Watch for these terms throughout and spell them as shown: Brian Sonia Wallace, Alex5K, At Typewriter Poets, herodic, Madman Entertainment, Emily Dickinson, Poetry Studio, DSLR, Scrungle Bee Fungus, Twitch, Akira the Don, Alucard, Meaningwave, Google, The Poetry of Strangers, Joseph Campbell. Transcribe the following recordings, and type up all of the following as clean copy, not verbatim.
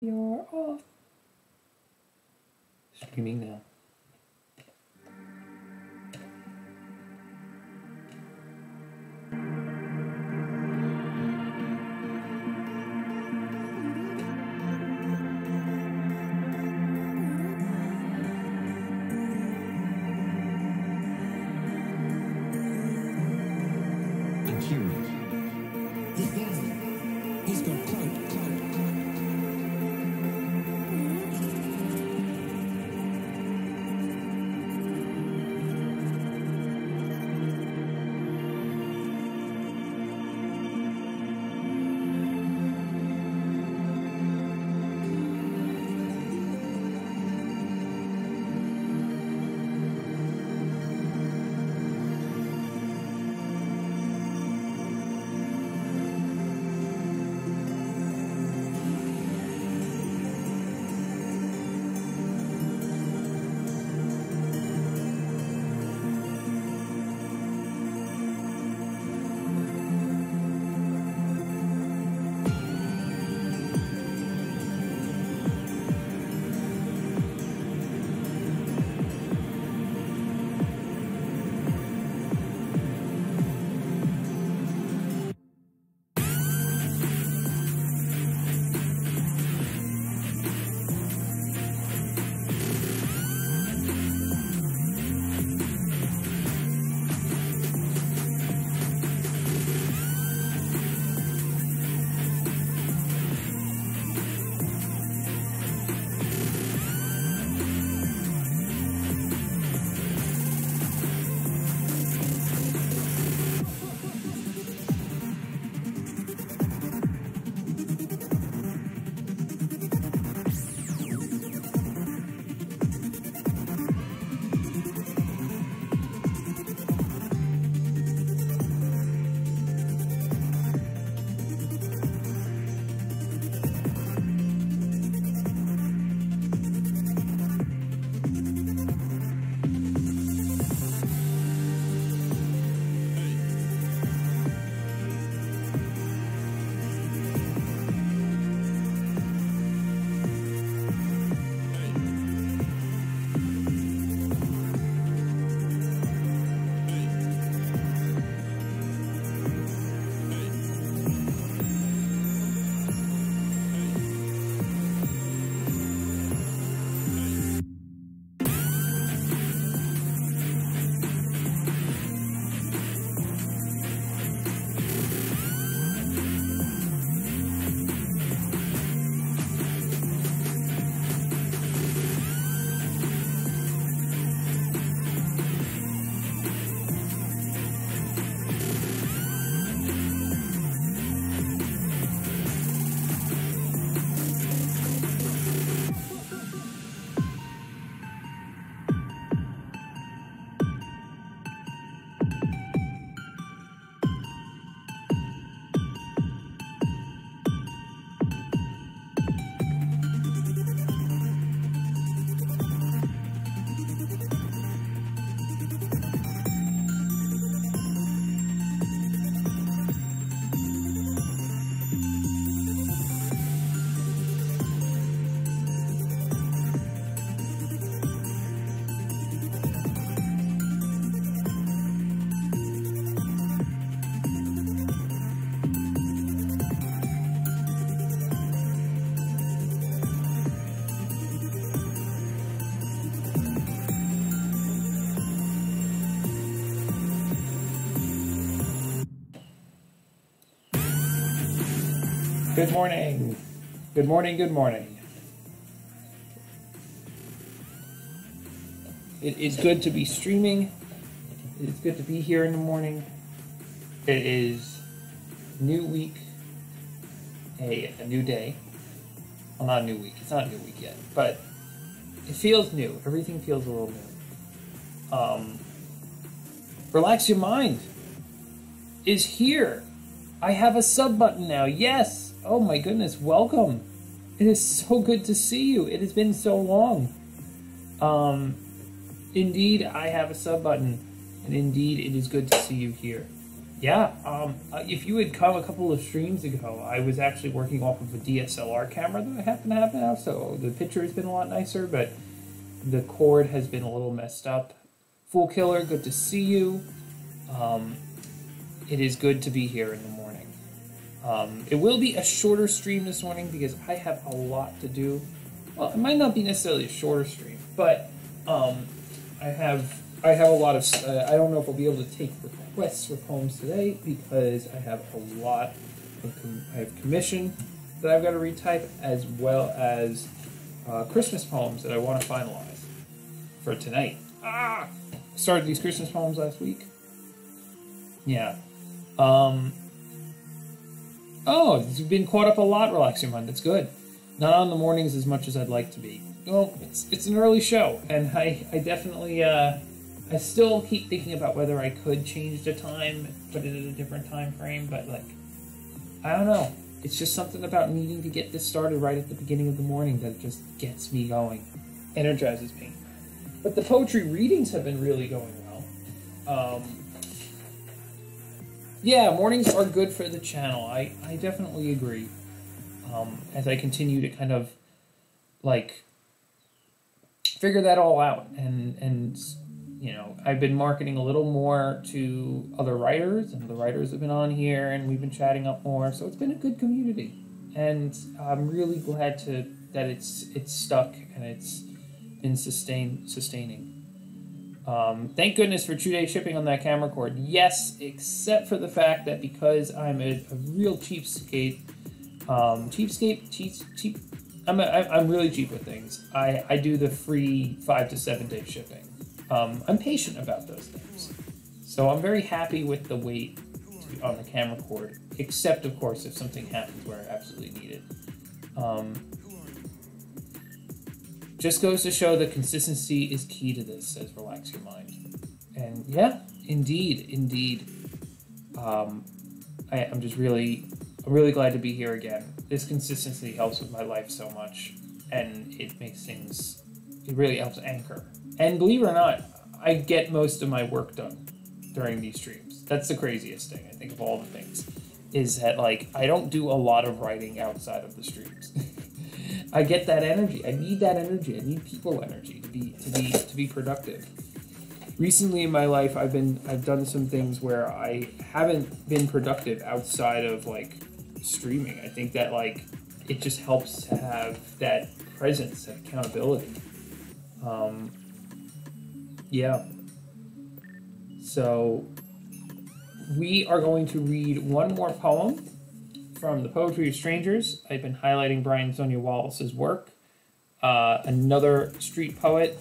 You're off. Streaming now. Good morning. Good morning, good morning. It is good to be streaming. It is good to be here in the morning. It is new week, a new day. Well, not a new week, it's not a new week yet, but it feels new. Everything feels a little new. Relax Your Mind is here. I have a sub button now, yes. Oh my goodness, welcome. It is so good to see you. It has been so long. Indeed, I have a sub button, and indeed, it is good to see you here. Yeah, if you had come a couple of streams ago, I was actually working off of a DSLR camera that I happen to have now, so the picture has been a lot nicer, but the cord has been a little messed up. Fool Killer, good to see you. It is good to be here in the morning. It will be a shorter stream this morning because I have a lot to do. Well, it might not be necessarily a shorter stream, but I have a lot of, I don't know if I'll be able to take requests for poems today because I have a lot of, I have commission that I've got to retype, as well as Christmas poems that I want to finalize for tonight. Ah! Started these Christmas poems last week. Yeah. Oh, you've been caught up a lot, Relaxing Monday. That's good. Not on the mornings as much as I'd like to be. Well, it's an early show, and I definitely, I still keep thinking about whether I could change the time, put it at a different time frame, but like, I don't know. It's just something about needing to get this started right at the beginning of the morning that just gets me going, energizes me. But the poetry readings have been really going well. Yeah, mornings are good for the channel. I definitely agree. As I continue to kind of like figure that all out, and you know, I've been marketing a little more to other writers, and the writers have been on here, and we've been chatting up more. So it's been a good community, and I'm really glad to that it's stuck and it's been sustaining. Thank goodness for 2-day shipping on that camera cord. Yes, except for the fact that because I'm a real cheapskate, I'm really cheap with things. I do the free 5- to 7-day shipping. I'm patient about those things. So I'm very happy with the weight on the camera cord, except of course if something happens where I absolutely need it. Just goes to show that consistency is key to this, says Relax Your Mind. And yeah, indeed, indeed. I'm just really, I'm really glad to be here again. This consistency helps with my life so much, and it makes things, it really helps anchor. And believe it or not, I get most of my work done during these streams. That's the craziest thing, I think, of all the things, is that like, I don't do a lot of writing outside of the streams. I get that energy. I need that energy. I need people energy to be productive. Recently in my life, I've done some things where I haven't been productive outside of like streaming. I think that like it just helps to have that presence, that accountability. Yeah. So we are going to read one more poem from The Poetry of Strangers. I've been highlighting Brian Sonia Wallace's work. Another street poet,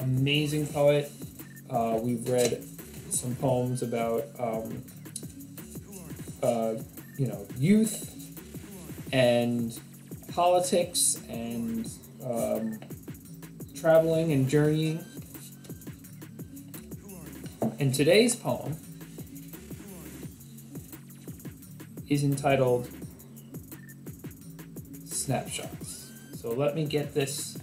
amazing poet. We've read some poems about, you know, youth and politics and traveling and journeying. And today's poem is entitled Snapshots. So let me get this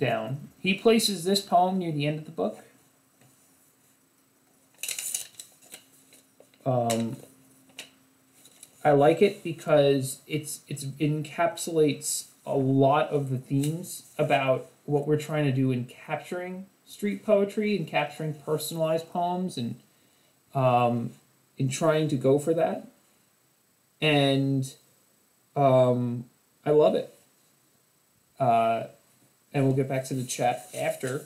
down. He places this poem near the end of the book. I like it because it encapsulates a lot of the themes about what we're trying to do in capturing street poetry and capturing personalized poems, and in trying to go for that. And I love it. And we'll get back to the chat after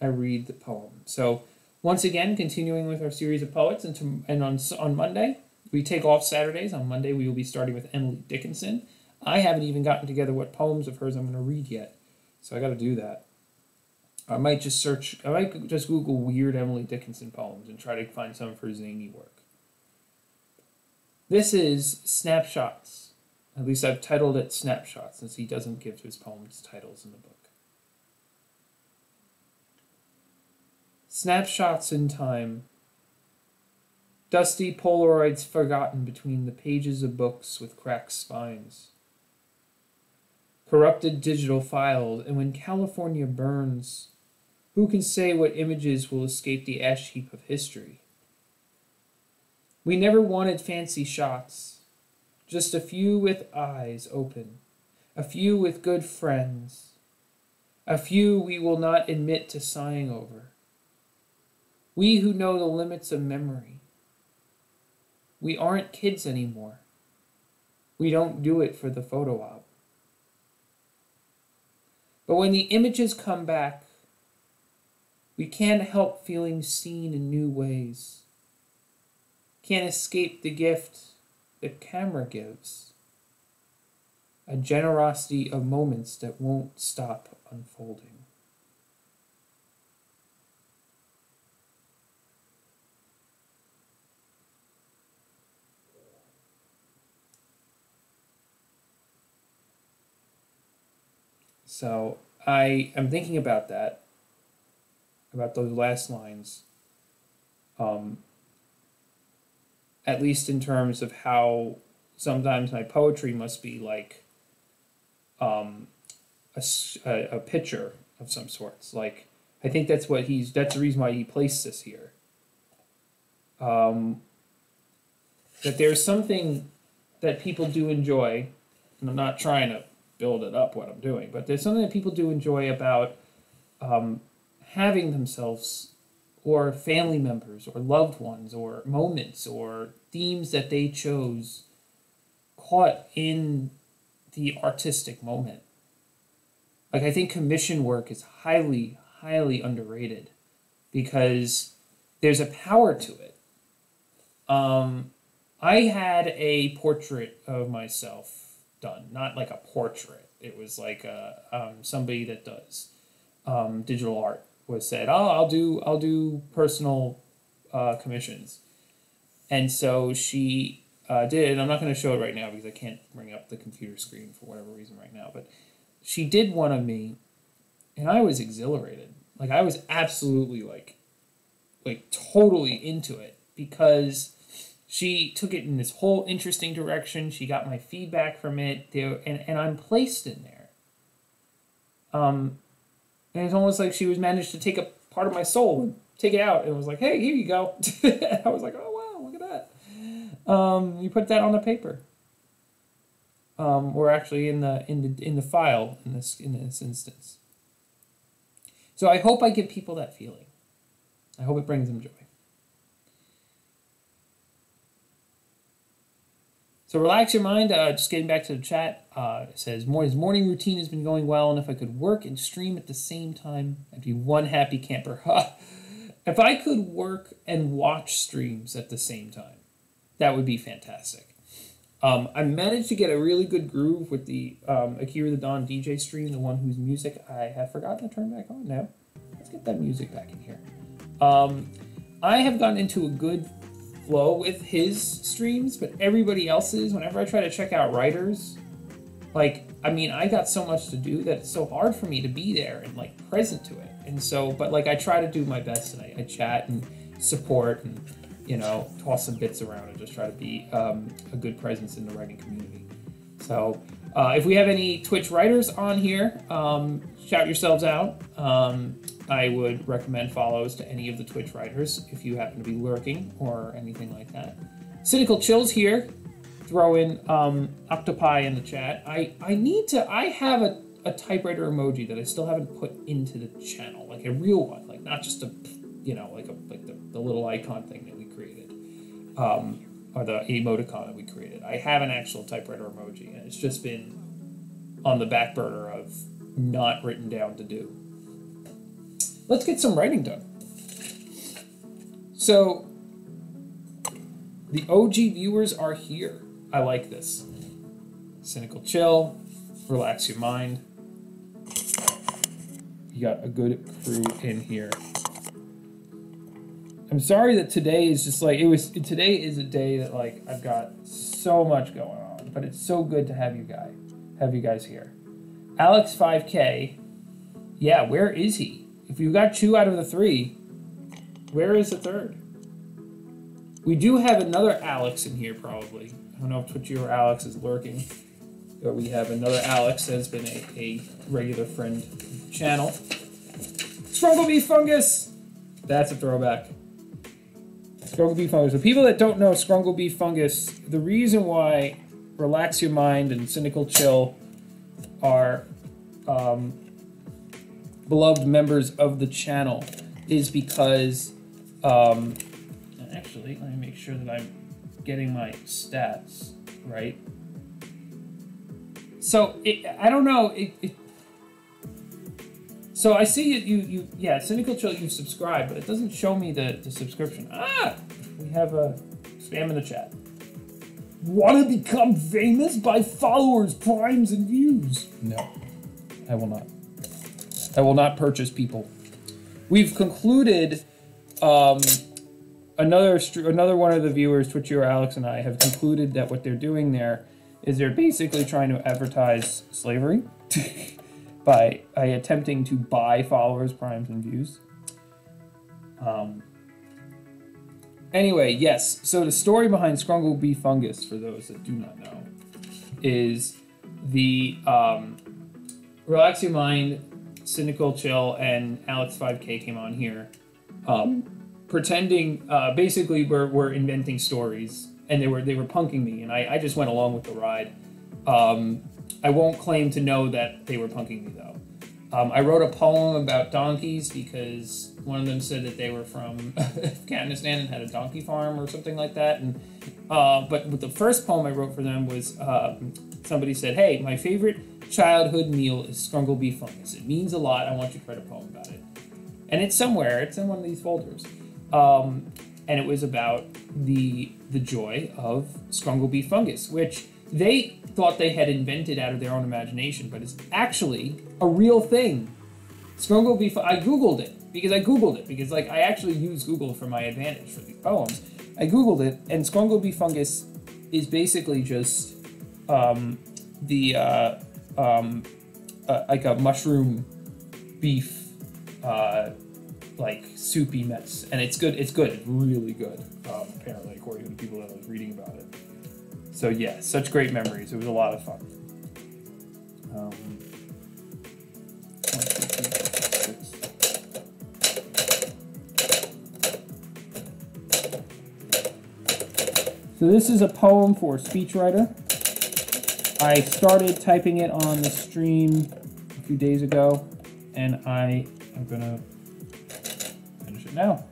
I read the poem. So once again, continuing with our series of poets, and on Monday, we take off Saturdays. On Monday, we will be starting with Emily Dickinson. I haven't even gotten together what poems of hers I'm going to read yet, so I got to do that. I might just Google weird Emily Dickinson poems and try to find some for zany work. This is Snapshots. At least I've titled it Snapshots, since he doesn't give his poems titles in the book. Snapshots in time. Dusty Polaroids forgotten between the pages of books with cracked spines. Corrupted digital files, and when California burns, who can say what images will escape the ash heap of history? We never wanted fancy shots, just a few with eyes open, a few with good friends, a few we will not admit to sighing over. We who know the limits of memory. We aren't kids anymore. We don't do it for the photo op. But when the images come back, we can't help feeling seen in new ways. Can't escape the gift the camera gives. A generosity of moments that won't stop unfolding. So I am thinking about that, about those last lines, at least in terms of how sometimes my poetry must be like a picture of some sorts. Like, I think that's what that's the reason why he placed this here. That there's something that people do enjoy, and I'm not trying to build it up what I'm doing, but there's something that people do enjoy about having themselves or family members or loved ones or moments or themes that they chose caught in the artistic moment. Like, I think commission work is highly, highly underrated because there's a power to it. I had a portrait of myself done, not like a portrait. It was like somebody that does digital art was said, "Oh, I'll do personal commissions," and so she did. And I'm not going to show it right now because I can't bring up the computer screen for whatever reason right now. But she did one of me, and I was exhilarated. Like, I was absolutely like totally into it because she took it in this whole interesting direction. She got my feedback from it, and I'm placed in there. And it's almost like she was managed to take a part of my soul and take it out, and was like, "Hey, here you go." I was like, "Oh wow, look at that!" You put that on the paper, or actually in the file in this instance. So I hope I give people that feeling. I hope it brings them joy. So relax your mind. Just getting back to the chat. It says, his morning routine has been going well, and if I could work and stream at the same time, I'd be one happy camper. If I could work and watch streams at the same time, that would be fantastic. I managed to get a really good groove with the Akira the Don DJ stream, the one whose music I have forgotten to turn back on now. Let's get that music back in here. I have gotten into a good flow with his streams, but everybody else's, whenever I try to check out writers, like, I mean, I got so much to do that it's so hard for me to be there and like present to it. And so, but like, I try to do my best, and I chat and support and, you know, toss some bits around and just try to be a good presence in the writing community. So if we have any Twitch writers on here, shout yourselves out. I would recommend follows to any of the Twitch writers if you happen to be lurking or anything like that. Cynical Chills here, throw in Octopi in the chat. I have a typewriter emoji that I still haven't put into the channel, like a real one, like not just a, you know, like the little icon thing that we created, or the emoticon that we created. I have an actual typewriter emoji, and it's just been on the back burner of not written down to do. Let's get some writing done. So, the OG viewers are here. I like this. Cynical Chill, relax your mind. You got a good crew in here. I'm sorry that today is just like, today is a day that like I've got so much going on, but it's so good to have you guys here. Alex 5K, yeah, where is he? If you got 2 out of the 3, where is the third? We do have another Alex in here, probably. I don't know if Twitchy or Alex is lurking, but we have another Alex that has been a regular friend channel. Struggle Bee Fungus! That's a throwback. Scrungle bee fungus. For people that don't know scrungle bee fungus, the reason why Relax Your Mind and Cynical Chill are beloved members of the channel is because, actually, let me make sure that I'm getting my stats right. So I don't know. So I see you yeah, Cynical Chill, you subscribe, but it doesn't show me the subscription. Ah, we have a spam in the chat. Want to become famous by followers, primes, and views? No, I will not. I will not purchase people. We've concluded, another one of the viewers, Twitchier Alex and I, have concluded that what they're doing there is they're basically trying to advertise slavery by attempting to buy followers, primes, and views. Anyway, yes, so the story behind Scrungle Bee Fungus, for those that do not know, is the Relax Your Mind, Cynical Chill, and Alex5K came on here, pretending, basically we're inventing stories, and they were punking me, and I just went along with the ride. I won't claim to know that they were punking me, though. I wrote a poem about donkeys because one of them said that they were from Afghanistan and had a donkey farm or something like that. And but the first poem I wrote for them was somebody said, "Hey, my favorite childhood meal is scrungle bee fungus. It means a lot. I want you to write a poem about it." And it's somewhere. It's in one of these folders. And it was about the joy of scrungle bee fungus, which they thought they had invented out of their own imagination, but it's actually a real thing. Scrungle bee fungus. I googled it because like I actually use Google for my advantage for these poems. I googled it, and scrungle bee fungus is basically just like a mushroom beef like soupy mess, and it's good. It's good. It's really good. Apparently, according to the people that I was reading about it. So yeah, such great memories. It was a lot of fun. 1, 2, 3, 4, 5, 6. So this is a poem for a speechwriter. I started typing it on the stream a few days ago, and I am gonna finish it now.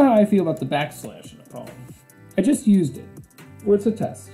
I feel about the backslash in a poem. I just used it. Or it's a test.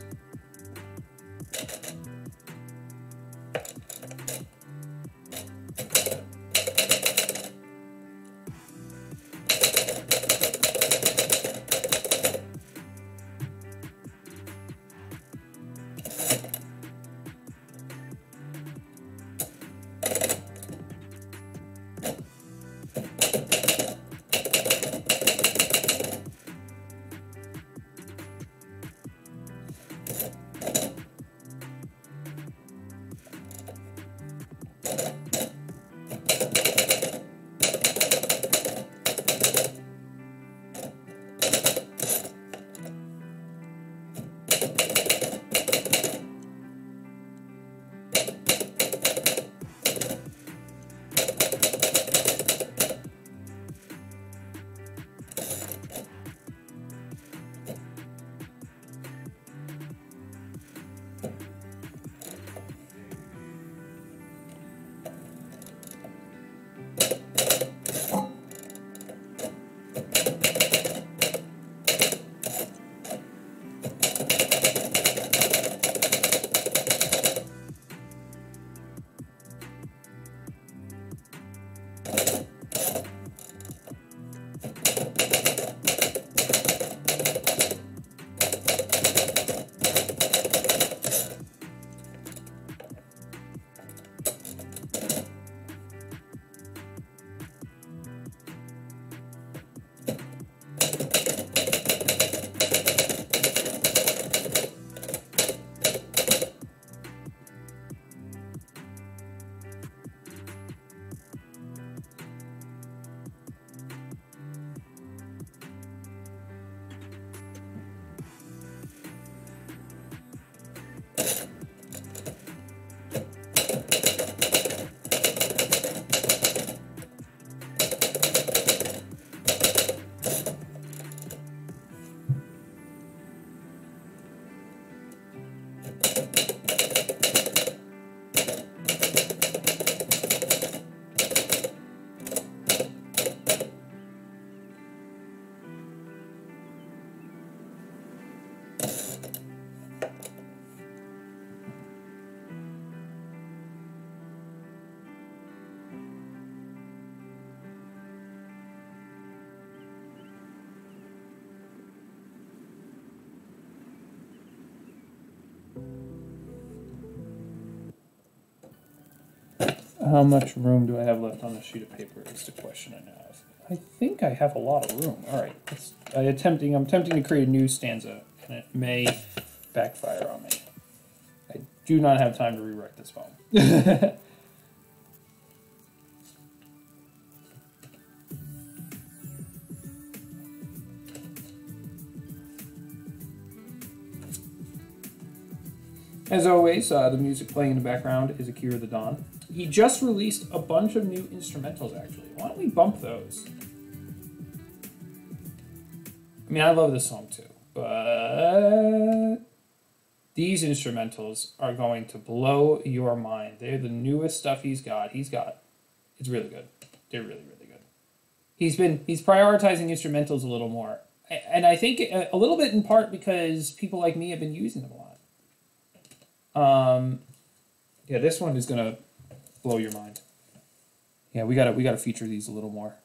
How much room do I have left on the sheet of paper is the question I have. I think I have a lot of room. All right, I'm attempting to create a new stanza, and it may backfire on me. I do not have time to rewrite this poem. As always, the music playing in the background is Akira the Don. He just released a bunch of new instrumentals, actually. Why don't we bump those? I mean, I love this song too, but these instrumentals are going to blow your mind. They're the newest stuff he's got. It's really good. They're really, really good. He's prioritizing instrumentals a little more. And I think a little bit in part because people like me have been using them a lot. Yeah, this one is going to blow your mind. Yeah, we gotta feature these a little more.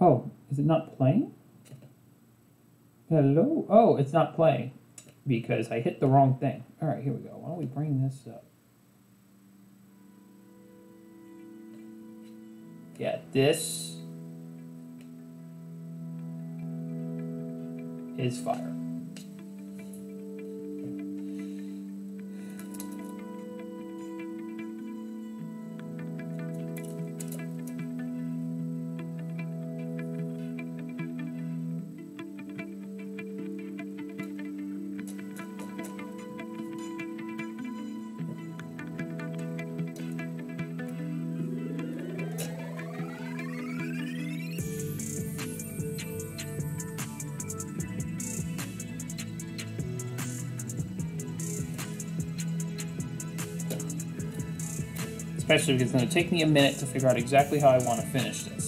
Oh, is it not playing? Hello? Oh, it's not playing because I hit the wrong thing. All right, here we go. Why don't we bring this up? Yeah, this is fire. Especially because it's going to take me a minute to figure out exactly how I want to finish this.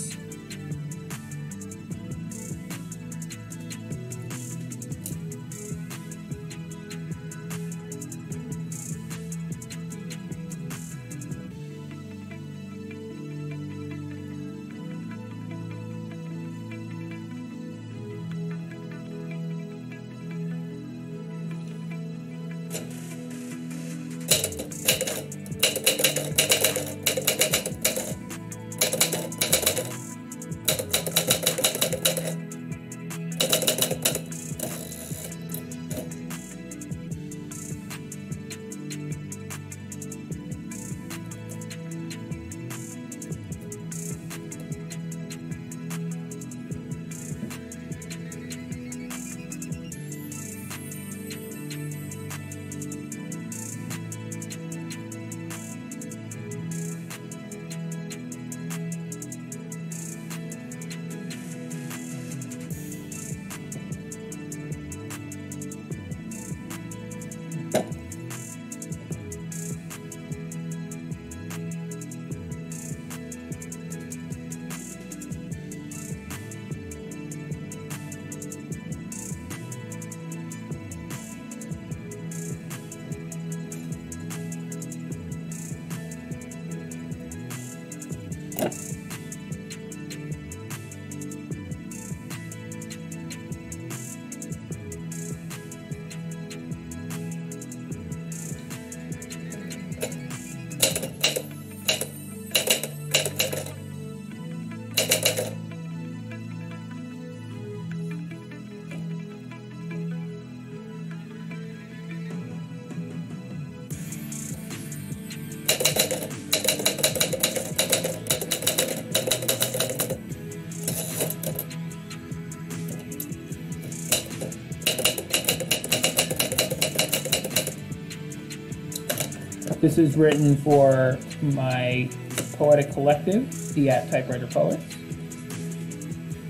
This is written for my poetic collective, the At Typewriter Poets.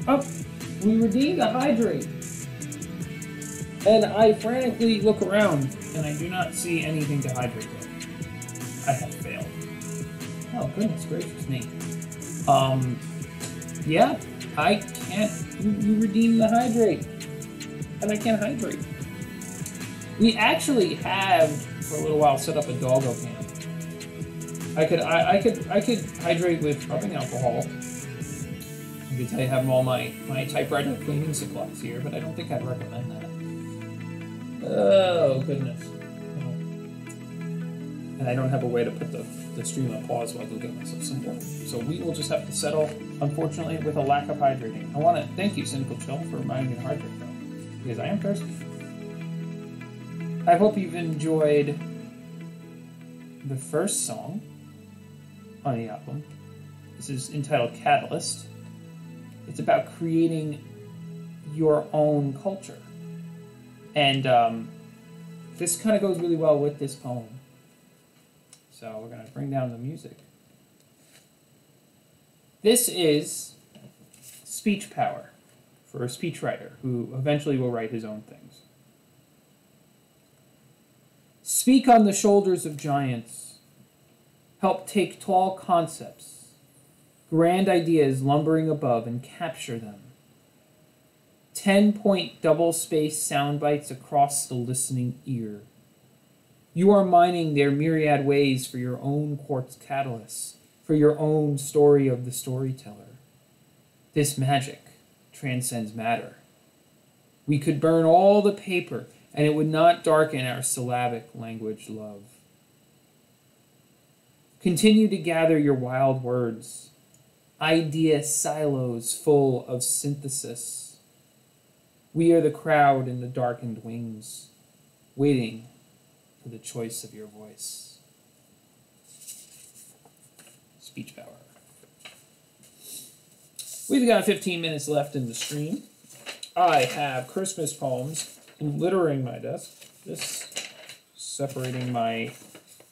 Up, we redeem the hydrate. And I frantically look around, and I do not see anything to hydrate with. I have failed. Oh, goodness gracious me. Yeah, I can't. You redeem the hydrate. And I can't hydrate. We actually have, for a little while, set up a doggo camp. I could hydrate with rubbing alcohol. I could have all my typewriter cleaning supplies here, but I don't think I'd recommend that. Oh, goodness. No. And I don't have a way to put the stream on pause while I go get myself some water. So we will just have to settle, unfortunately, with a lack of hydrating. I want to thank you, Cynical Chill, for reminding me to hydrate, though, because I am thirsty. I hope you've enjoyed the first song on the album. This is entitled Catalyst. It's about creating your own culture. And this kind of goes really well with this poem. So we're going to bring down the music. This is speech power for a speechwriter who eventually will write his own things. Speak on the shoulders of giants. Help take tall concepts, grand ideas lumbering above, and capture them. 10-point double-spaced sound bites across the listening ear. You are mining their myriad ways for your own quartz catalyst, for your own story of the storyteller. This magic transcends matter. We could burn all the paper, and it would not darken our syllabic language love. Continue to gather your wild words, idea silos full of synthesis. We are the crowd in the darkened wings, waiting for the choice of your voice. Speech power. We've got 15 minutes left in the stream. I have Christmas poems littering my desk, just separating my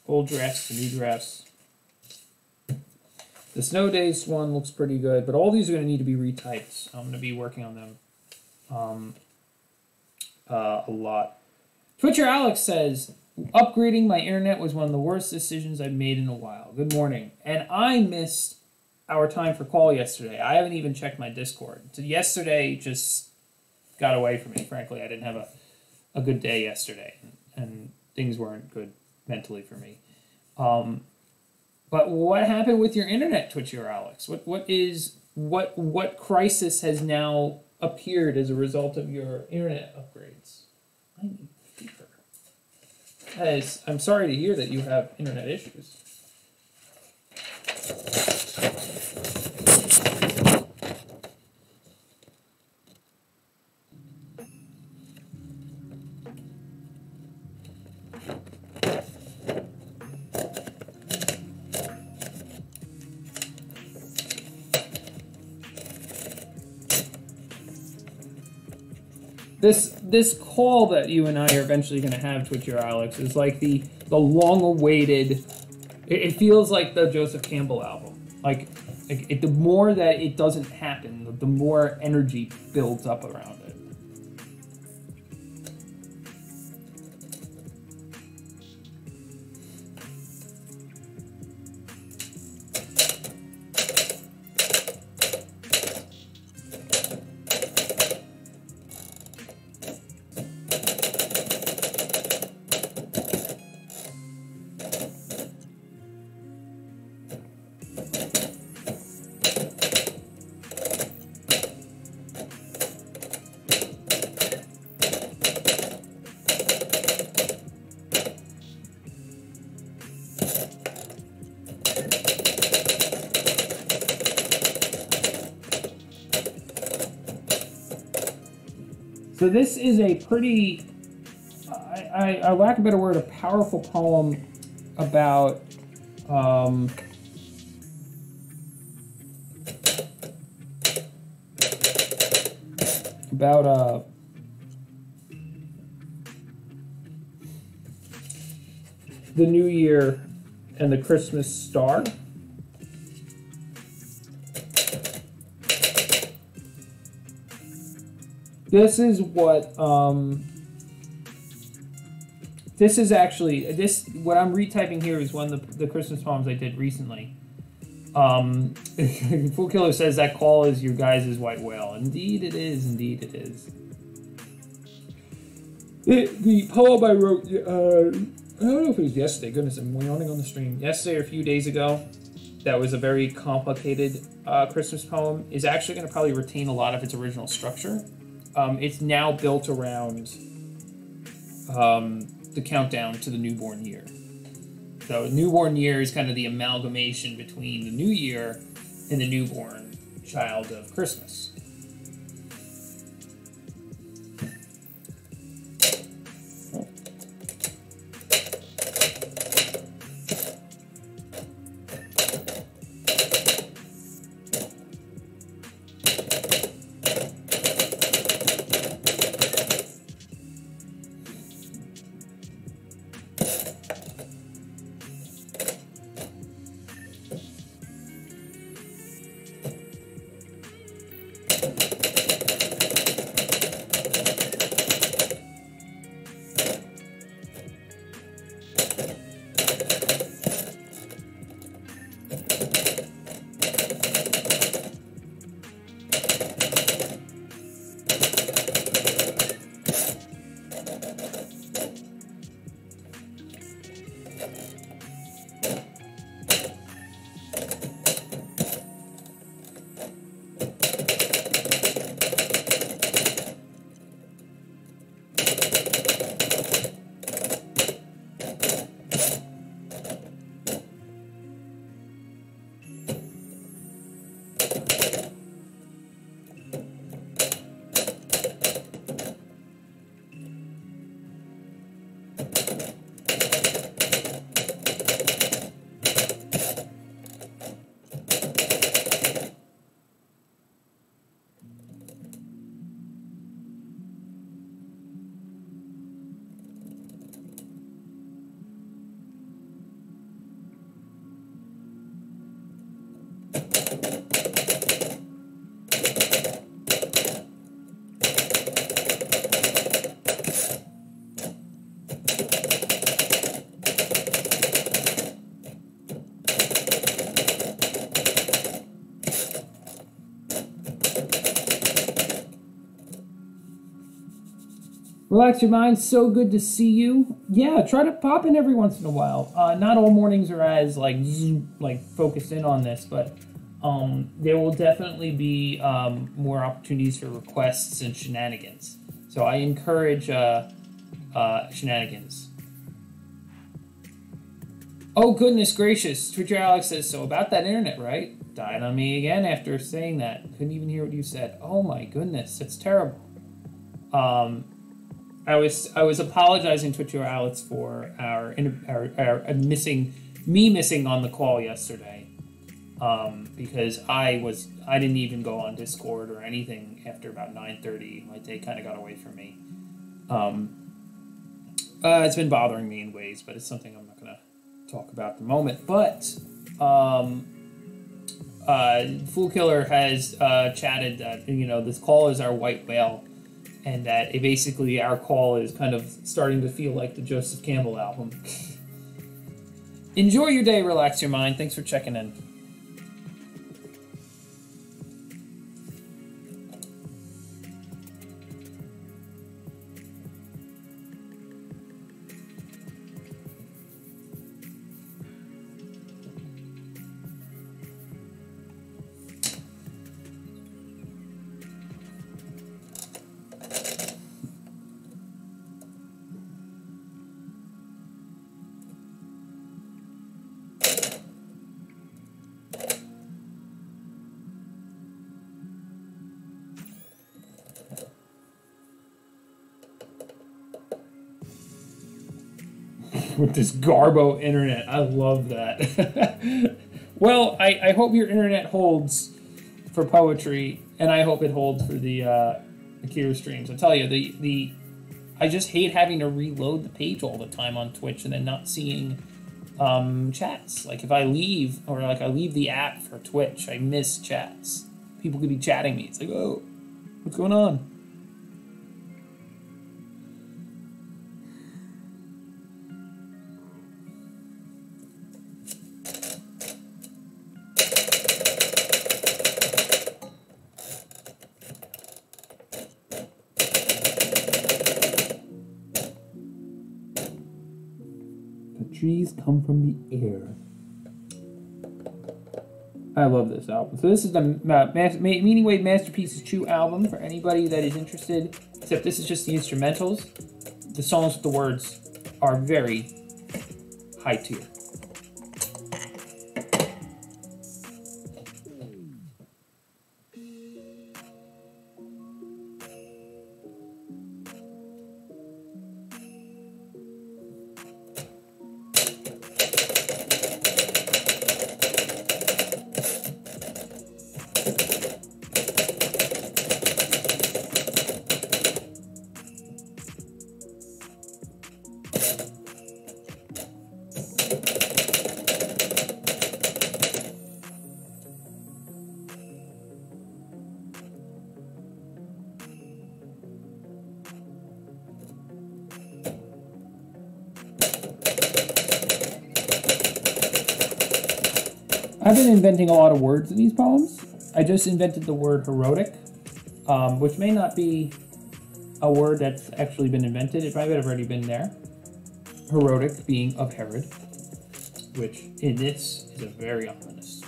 old drafts to new drafts. The Snow Days one looks pretty good, but all these are going to need to be retyped. So I'm going to be working on them a lot. Twitcher Alex says, upgrading my internet was one of the worst decisions I've made in a while. Good morning. And I missed our time for call yesterday. I haven't even checked my Discord. So yesterday just got away from me, frankly. I didn't have a good day yesterday, and things weren't good mentally for me. But what happened with your internet, Twitcher Alex? What crisis has now appeared as a result of your internet upgrades? I need deeper. As I'm sorry to hear that you have internet issues. This call that you and I are eventually going to have, Twitcher Alex, is like the long-awaited. It feels like the Joseph Campbell album. Like the more that it doesn't happen, the more energy builds up around it. So this is a pretty, I lack a better word, a powerful poem about the new year and the Christmas Star. This is what, this is actually, what I'm retyping here is one of the Christmas poems I did recently. Fool Killer says that call is your guys' white whale. Indeed it is, indeed it is. The poem I wrote, I don't know if it was yesterday, goodness, I'm yawning on the stream. Yesterday or a few days ago, that was a very complicated Christmas poem, is actually going to probably retain a lot of its original structure. It's now built around the countdown to the newborn year. So newborn year is kind of the amalgamation between the new year and the newborn child of Christmas. Relax your mind, so good to see you. Yeah, try to pop in every once in a while. Not all mornings are as like focused in on this, but there will definitely be more opportunities for requests and shenanigans. So I encourage shenanigans. Oh goodness gracious, Twitcher Alex says, so about that internet, right? Died on me again after saying that. Couldn't even hear what you said. Oh my goodness, that's terrible. I was apologizing to Twitcher Alex for our missing on the call yesterday, because I didn't even go on Discord or anything after about 9:30. My day kind of got away from me. It's been bothering me in ways, but it's something I'm not gonna talk about at the moment. But Fool Killer has chatted that, you know, this call is our white whale. And that it basically, our call is kind of starting to feel like the Joseph Campbell album. Enjoy your day, relax your mind. Thanks for checking in. With this Garbo internet. I love that. Well, I hope your internet holds for poetry, and I hope it holds for the Akira streams. I tell you, I just hate having to reload the page all the time on Twitch and then not seeing chats. Like if I leave, or like I leave the app for Twitch, I miss chats. People could be chatting me. It's like, oh, what's going on? Trees come from the air. I love this album. So this is the Meaningwave Masterpieces 2 album for anybody that is interested, except this is just the instrumentals. The songs with the words are very high tier. I've been inventing a lot of words in these poems. I just invented the word heroic, which may not be a word that's actually been invented. It might have already been there. Heroic being of Herod, which in this is a very ominous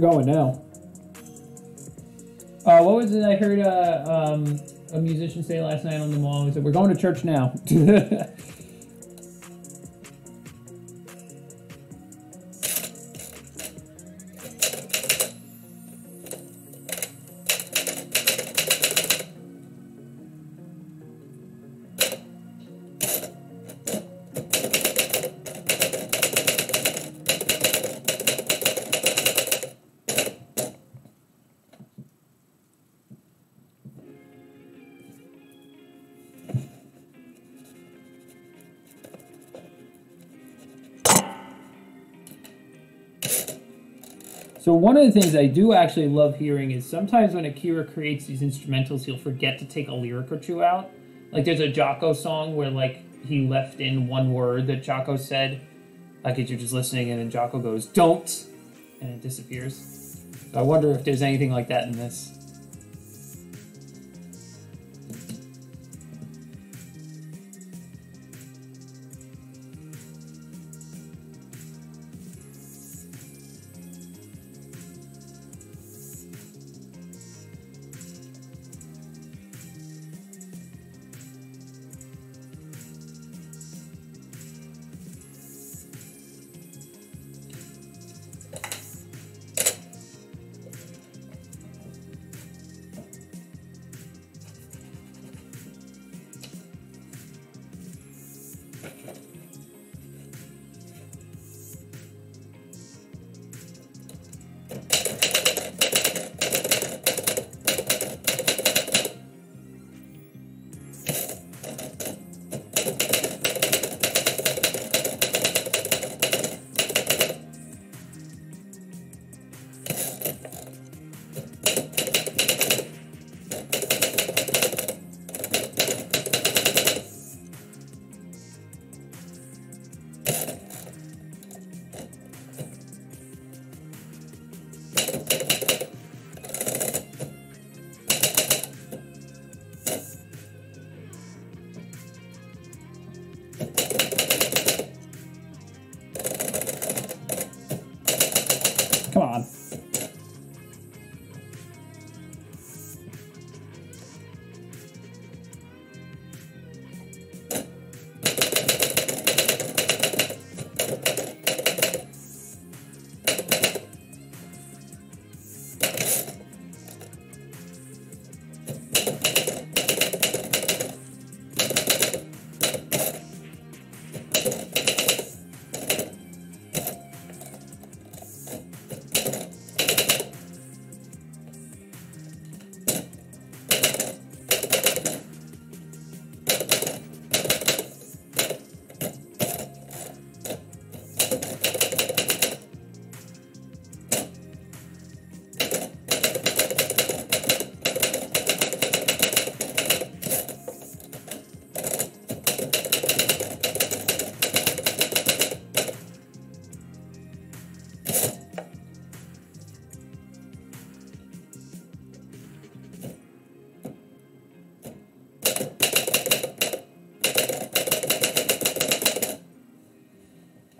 going now. What was it I heard a musician say last night on the mall? He said, we're going to church now. So one of the things I do actually love hearing is sometimes when Akira creates these instrumentals, he'll forget to take a lyric or two out. Like there's a Jocko song where like he left in one word that Jocko said, like as you're just listening, and then Jocko goes, don't, and it disappears. So I wonder if there's anything like that in this.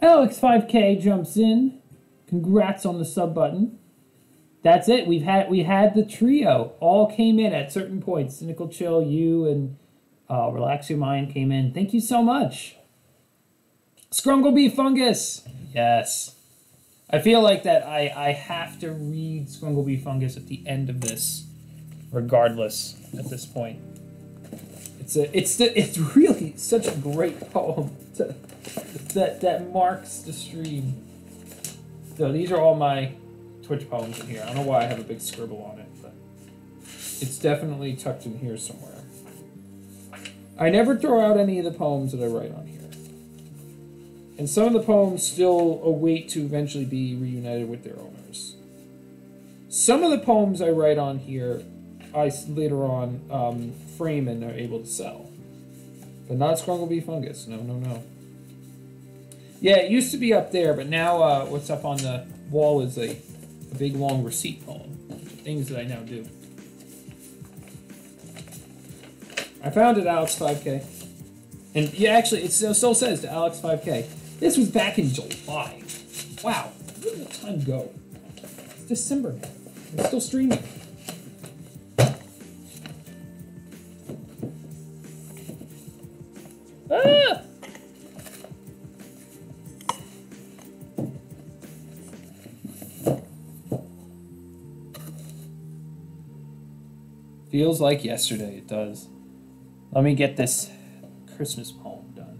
Alex5K jumps in. Congrats on the sub button. That's it. We had the trio. All came in at certain points. Cynical Chill, you, and Relax Your Mind came in. Thank you so much. Scrumglebee Fungus. Yes. I feel like that I have to read Scrumglebee Fungus at the end of this, regardless, at this point. It's really such a great poem that marks the stream. So these are all my Twitch poems in here. I don't know why I have a big scribble on it, but it's definitely tucked in here somewhere. I never throw out any of the poems that I write on here. And some of the poems still await to eventually be reunited with their owners. Some of the poems I write on here, I later on frame and are able to sell. But not Scrumglebee Fungus. No, no, no. Yeah, it used to be up there, but now what's up on the wall is a big long receipt poem. Things that I now do. I found it, Alex5K. And yeah, actually, it still says to Alex5K. This was back in July. Wow, where did the time go? It's December. It's still streaming. Ah! Feels like yesterday, it does. Let me get this Christmas poem done.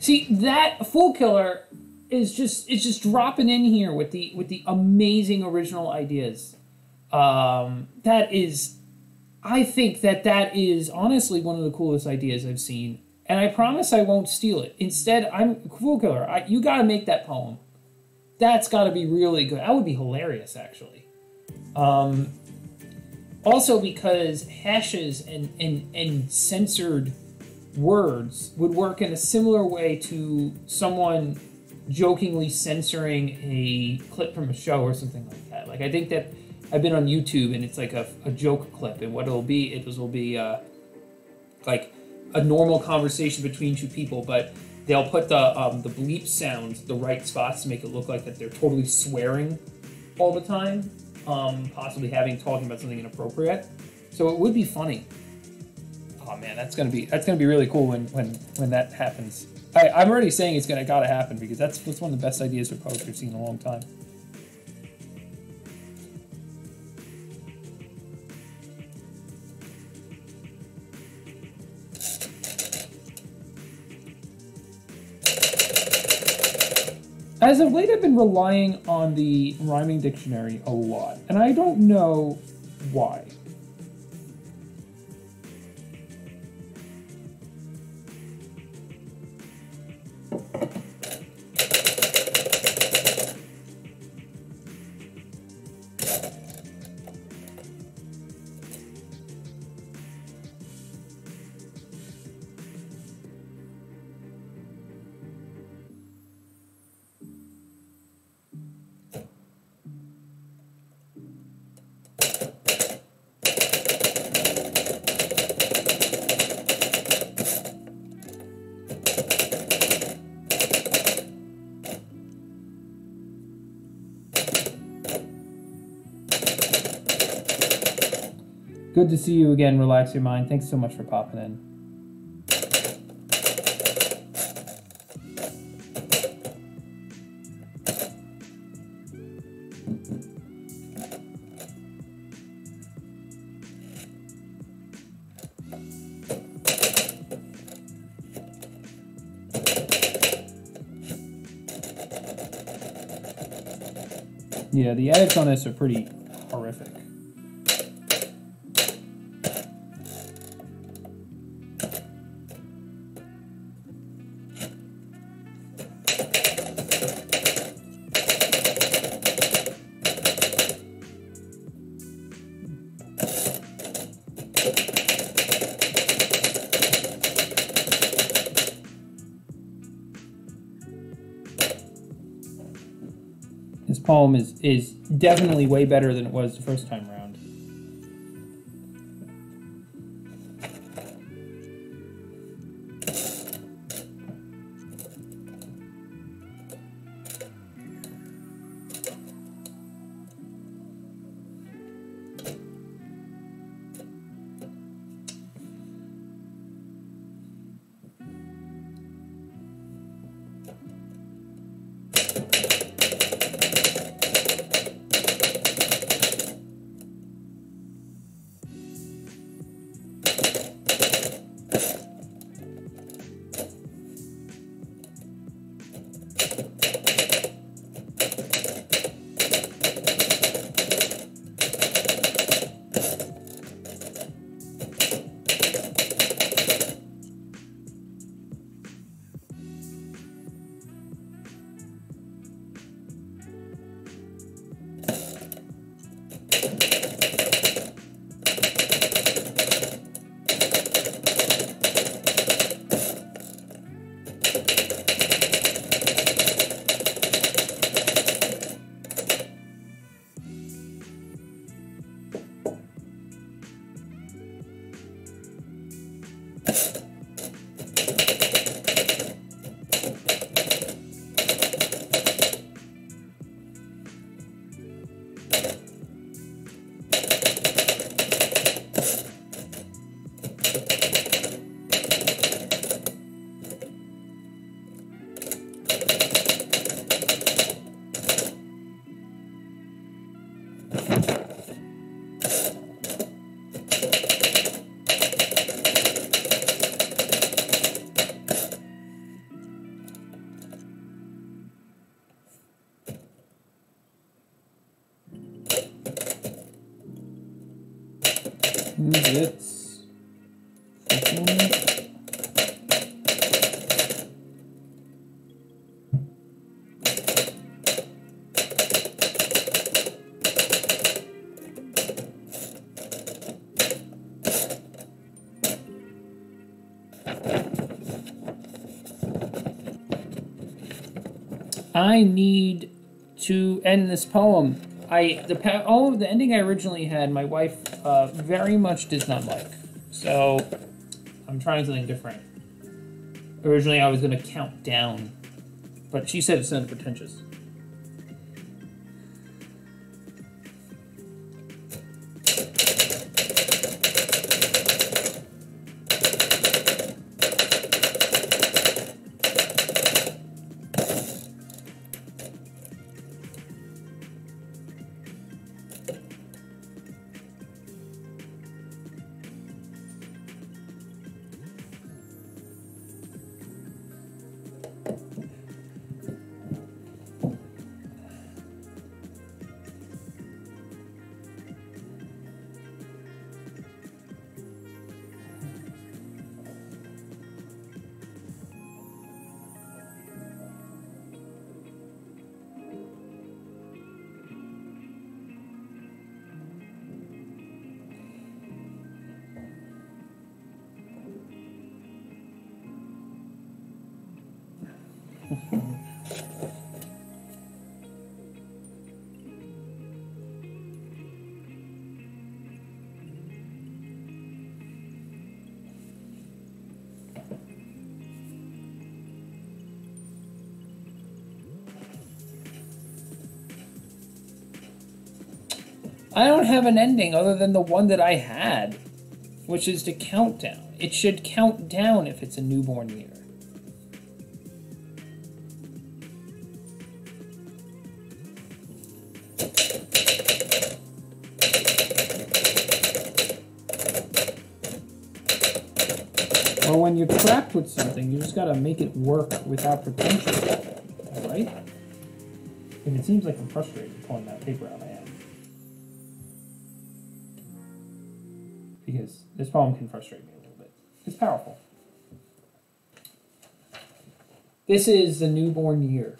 See, that Fool Killer is just dropping in here with the amazing original ideas. That is, I think that is honestly one of the coolest ideas I've seen. And I promise I won't steal it. Instead, I'm Fool Killer. You got to make that poem. That's got to be really good. That would be hilarious, actually. Also because hashes and censored words would work in a similar way to someone jokingly censoring a clip from a show or something like that. Like, I think that I've been on YouTube and it's like a joke clip, and what it will be like a normal conversation between two people, but they'll put the bleep sound the right spots to make it look like that they're totally swearing all the time, possibly talking about something inappropriate. So it would be funny. Oh man, that's gonna be really cool when that happens. I'm already saying it's gotta happen because that's one of the best ideas for poetry I've seen in a long time. As of late, I've been relying on the rhyming dictionary a lot, and I don't know why. Good to see you again, Relax Your Mind. Thanks so much for popping in. Yeah, the edits on this are pretty horrific. poem is definitely way better than it was the first time around. I need to end this poem. All of the ending I originally had, my wife very much does not like. So I'm trying something different. Originally I was going to count down, but she said it sounded pretentious. I don't have an ending other than the one that I had, which is to count down. It should count down if it's a newborn year. Or when you're trapped with something, you just gotta make it work without pretension, all right? And it seems like I'm frustrated pulling that paper out of my hand. Because this poem can frustrate me a little bit. It's powerful. This is the newborn year.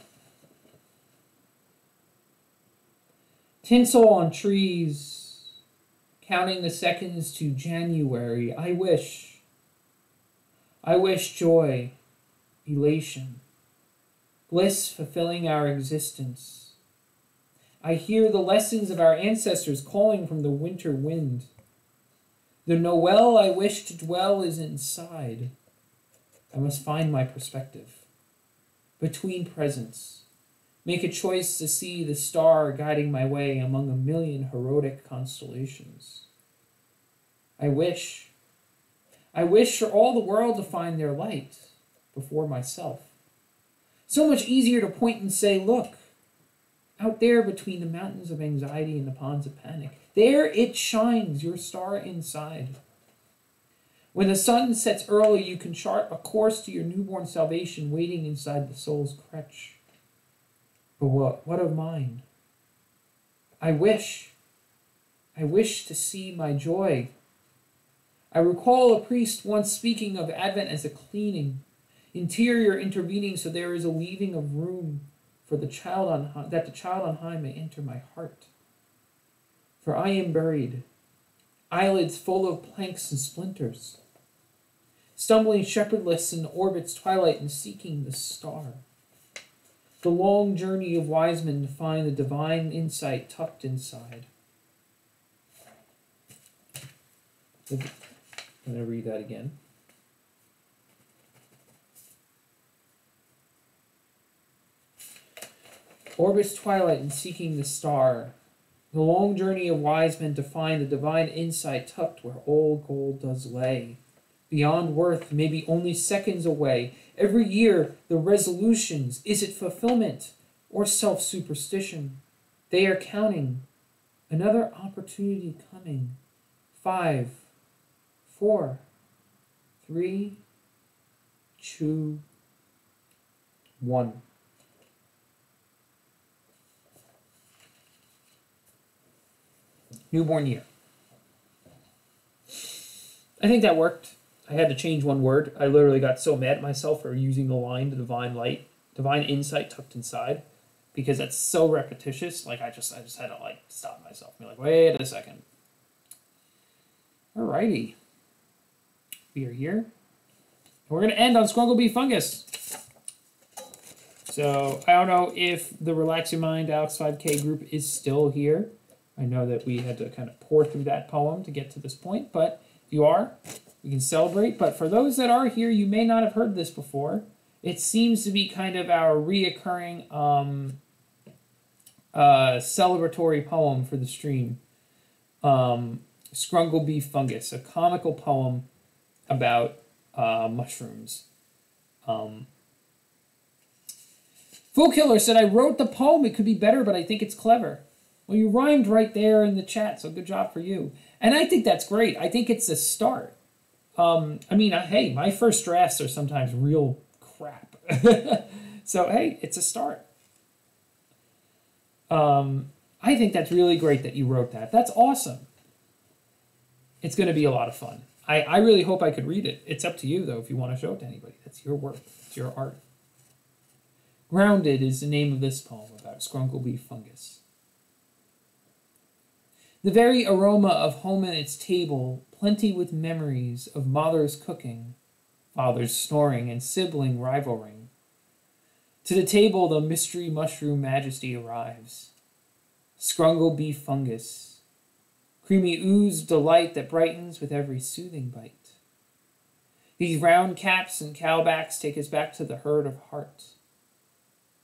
Tinsel on trees, counting the seconds to January. I wish joy, elation, bliss fulfilling our existence. I hear the lessons of our ancestors calling from the winter wind. The Noel I wish to dwell is inside. I must find my perspective. Between presents, make a choice to see the star guiding my way among a million herodic constellations. I wish for all the world to find their light before myself. So much easier to point and say, look, out there between the mountains of anxiety and the ponds of panic, there it shines, your star inside. When the sun sets early, you can chart a course to your newborn salvation waiting inside the soul's crutch. But what of mine? I wish to see my joy. I recall a priest once speaking of Advent as a cleaning, interior intervening so there is a leaving of room for the child on high, that the child on high may enter my heart. For I am buried, eyelids full of planks and splinters, stumbling shepherdless in orbit's twilight and seeking the star. The long journey of wise men to find the divine insight tucked inside. I'm going to read that again. Orbit's twilight and seeking the star. The long journey of wise men to find the divine insight tucked where old gold does lay. Beyond worth, maybe only seconds away. Every year, the resolutions, is it fulfillment or self-superstition? They are counting. Another opportunity coming. 5, 4, 3, 2, 1. Newborn year. I think that worked. I had to change one word. I literally got so mad at myself for using the line to divine insight tucked inside, because that's so repetitious. Like I just had to like stop myself and be like, wait a second. Alrighty. We are here. We're gonna end on Squangle Bee Fungus. So I don't know if the Relax Your Mind Alex 5K group is still here. I know that we had to kind of pour through that poem to get to this point, but if you are, we can celebrate. But for those that are here, you may not have heard this before. It seems to be kind of our reoccurring celebratory poem for the stream. Squangle Bee Fungus, a comical poem about mushrooms. Fool Killer said, I wrote the poem. It could be better, but I think it's clever. Well, you rhymed right there in the chat, so good job for you. And I think that's great. I think it's a start. I mean, hey, my first drafts are sometimes real crap. So, hey, it's a start. I think that's really great that you wrote that. That's awesome. It's going to be a lot of fun. I really hope I could read it. It's up to you, though, if you want to show it to anybody. That's your work. It's your art. Grounded is the name of this poem about Squangle Bee Fungus. The very aroma of home and its table, plenty with memories of mother's cooking, father's snoring, and sibling rivalry. To the table the mystery mushroom majesty arrives. Squangle Bee Fungus, creamy ooze of delight that brightens with every soothing bite. These round caps and cowbacks take us back to the herd of hearts.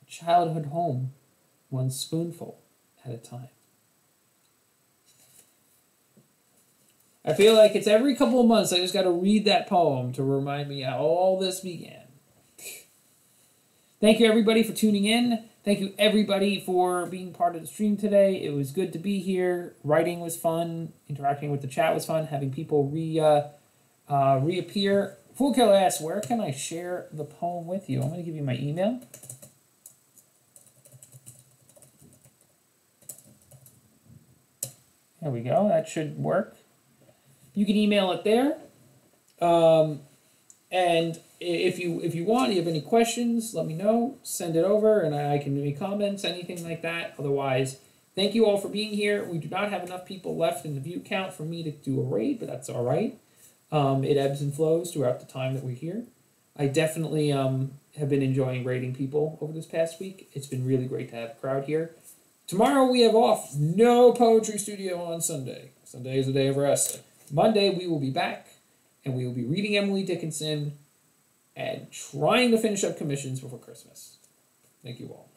A childhood home, one spoonful at a time. I feel like it's every couple of months I just got to read that poem to remind me how all this began. Thank you, everybody, for tuning in. Thank you, everybody, for being part of the stream today. It was good to be here. Writing was fun. Interacting with the chat was fun. Having people reappear. Fool Killer asks, where can I share the poem with you? I'm going to give you my email. There we go. That should work. You can email it there, and if you want, you have any questions, let me know. Send it over, and I can do any comments, anything like that. Otherwise, thank you all for being here. We do not have enough people left in the view count for me to do a raid, but that's all right. It ebbs and flows throughout the time that we're here. I definitely have been enjoying raiding people over this past week. It's been really great to have a crowd here. Tomorrow we have off. No Poetry Studio on Sunday. Sunday is the day of rest. Monday we will be back, and we will be reading Emily Dickinson and trying to finish up commissions before Christmas. Thank you all.